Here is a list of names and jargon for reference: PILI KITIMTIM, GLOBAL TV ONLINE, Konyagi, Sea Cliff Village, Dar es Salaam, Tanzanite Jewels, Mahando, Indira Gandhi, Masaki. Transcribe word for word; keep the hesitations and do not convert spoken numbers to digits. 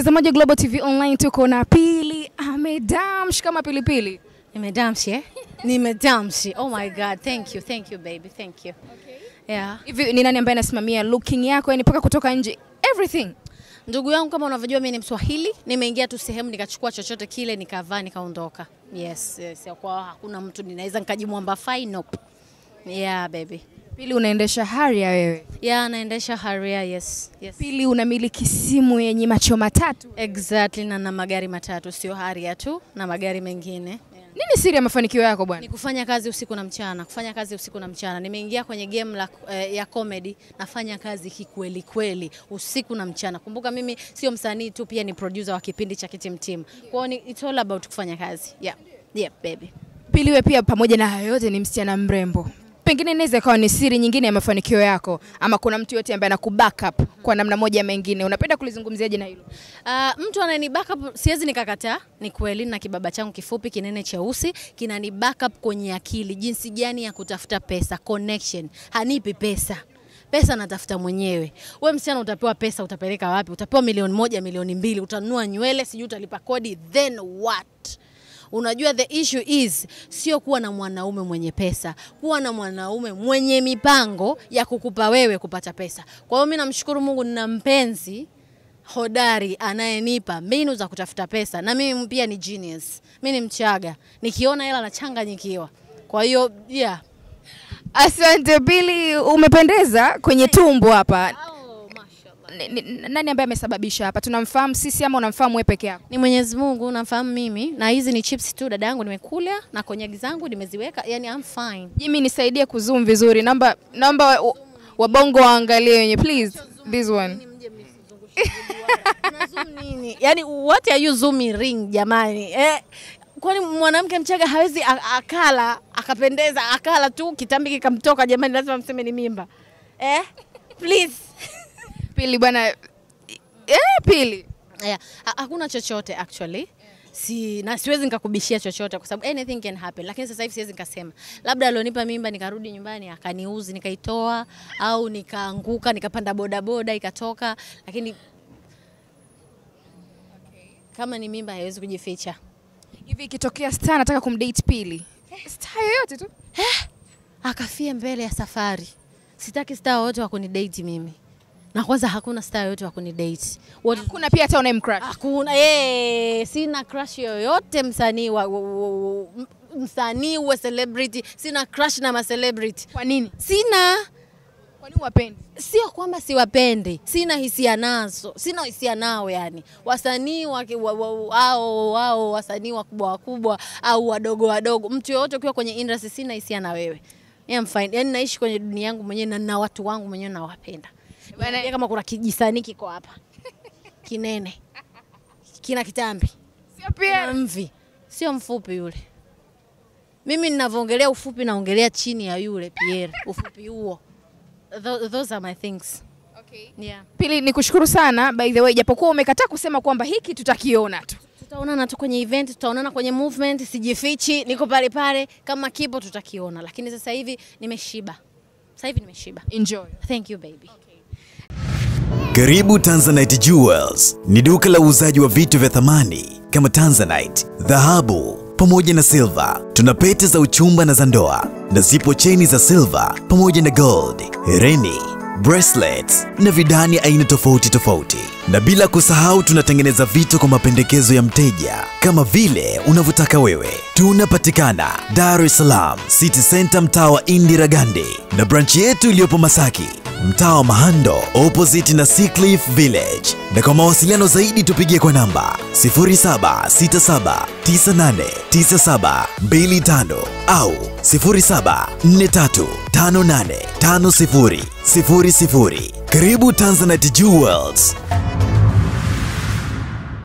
Mtazamaji wa Global T V Online, tuko na Pili amedamshi kama pilipili. Nimedamshi eh? Nimedamshi. Oh my god, thank you, thank you baby, thank you. Okay. Yeah. Hivi ni nani ambaye anasimamia looking yako yani mpaka kutoka nje? Everything. Ndugu yangu kama unavyojua mimi ni Mswahili, nimeingia tu sehemu nikachukua chochote kile nikavaa nikaondoka. Yes, yes, kwa hakuna mtu ninaweza nikajimwamba fine. Nope. Yeah baby. Pili unaendesha haria wewe? Yeah, naendesha haria, yes. Yes. Pili unamiliki simu yenye macho matatu. Exactly, na na magari matatu, sio haria tu, na magari mengine. Yeah. Nini siri ya mafanikio yako bwana? Ni kufanya kazi usiku na mchana, kufanya kazi usiku na mchana. Nimeingia kwenye game la, eh, ya comedy, nafanya kazi kikweli kweli, usiku na mchana. Kumbuka mimi sio msanii tu, pia ni producer wa kipindi cha Kitimtim. Kwa hiyo it's all about kufanya kazi. Yeah. Yeah, baby. Pili wewe pia pamoja na hayo yote ni msichana mrembo. Pengine inaweza kuwa ni siri nyingine ya mafanikio yako ama kuna mtu yote ambaye anakuback up kwa namna moja mengine, unapenda kulizungumziaje na hilo? Uh, mtu anani back up siwezi nikakataa, ni kweli na kibaba changu kifupi kinene cheusi kinani back up kwenye akili jinsi gani ya kutafuta pesa, connection. Hanipi pesa. Pesa natafuta mwenyewe. Wewe msichana utapewa pesa utapeleka wapi? Utapewa milioni moja, milioni mbili, utanunua nywele, sijui utalipa kodi, then what? Unajua the issue is sio kuwa na mwanaume mwenye pesa, kuwa na mwanaume mwenye mipango ya kukupa wewe kupata pesa. Kwa hiyo mimi namshukuru Mungu nina mpenzi hodari anayenipa mbinu za kutafuta pesa, na mimi pia ni genius. Mimi ni Mchaga, nikiona hela nachanganyikiwa. Kwa hiyo yeah. Asante Pili, umependeza kwenye tumbo hapa. Nani ambaye amesababisha hapa? Tunamfahamu sisi ama unamfahamu wewe peke yako? Ni Mwenyezi Mungu, nafahamu mimi. Na hizi ni chips tu dadangu nimekula na konyagi zangu nimeziweka. Yani I'm fine. Jimmy nisaidie kuzoom vizuri. Namba namba wabongo waangalie wenye please. This one. Unazoom nini? Yani what are you zooming ring jamani? Eh, kwani mwanamke Mchaga hawezi akala, akapendeza, akala tu kitambi kikamtoka jamani lazima mseme ni mimba. Eh? Please. Pili bwana eh Pili yeah, hakuna chochote actually si na siwezi nikakubishia chochote kwa sababu anything can happen, lakini sasa hivi siwezi nikasema labda alionipa mimba nikarudi nyumbani akaniuzi nikaitoa au nikaanguka nikapanda boda boda ikatoka, lakini kama ni mimba haiwezi kujificha. Hivi ikitokea star nataka kumdate Pili, star yoyote tu eh akafia mbele ya safari, sitaki star wote wakunidate mimi. Na kwanza hakuna star yote wa kunidate. Hakuna pia hata unayemcrush. Hakuna. Eh, sina crush yoyote msanii wa msanii wa celebrity. Sina crush na ma celebrity. Kwa nini? Sina. Kwa nini wapendi? Sio kwamba siwapendi. Sina hisia nazo. Sina hisia nao yani. Wasanii wa wao wao wasanii wakubwa wakubwa au wadogo wadogo. Mtu yote ukiwa kwenye industry sina hisia na wewe. I'm fine. Yaani naishi kwenye dunia yangu mwenyewe na na watu wangu mwenyewe na wapenda. Bwana kama kuna kijisani kiko hapa. Kinene. Kina kitambi. Sio pia mvi. Sio mfupi yule. Mimi ninavyoongelea ufupi naongelea chini ya yule Pierre. Ufupi huo. Th those are my things. Okay. Yeah. Pili nikushukuru sana by the way, japokuwa umekataa kusema kwamba hiki tutakiona tu. Tutaonana tu kwenye event, tutaonana kwenye movement, sijifichi, niko pale pale kama kipo tutakiona. Lakini sasa hivi nimeshiba. Sasa hivi nimeshiba. Enjoy. Thank you baby. Okay. Karibu Tanzanite Jewels ni duka la uuzaji wa vitu vya thamani kama Tanzanite, dhahabu pamoja na silver. Tuna pete za uchumba na za ndoa, na zipo cheni za silver pamoja na gold, hereni, bracelets na vidani aina tofauti tofauti. Na bila kusahau tunatengeneza vitu kwa mapendekezo ya mteja kama vile unavyotaka wewe. Tunapatikana Dar es Salaam City Center, mtaa wa Indira Gandhi, na branch yetu iliyopo Masaki, mtaa wa Mahando opposite na Sea Cliff Village. Na kwa mawasiliano zaidi tupigie kwa namba sifuri saba sita saba tisa nane tisa saba mbili tano au sifuri saba nne tatu tano nane tano sifuri sifuri. Karibu Tanzanite Jewels.